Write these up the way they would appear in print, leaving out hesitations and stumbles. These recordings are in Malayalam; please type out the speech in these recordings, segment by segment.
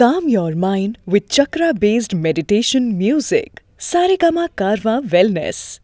Calm your mind with chakra-based meditation music. Saregama Wellness.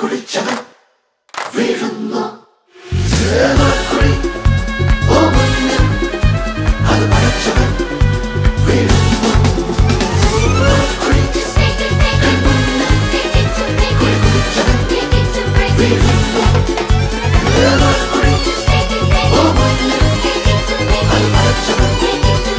കുളിച്ചതും വീഴുന്നു ചേർക്കുറി ഓമന്നെ അത് പടച്ചവൻ വീഴുന്നു കുളി കുളിച്ചതും വീഴുന്നു ചേർക്കുറി ഓമന്നെ അത് പടച്ചവൻ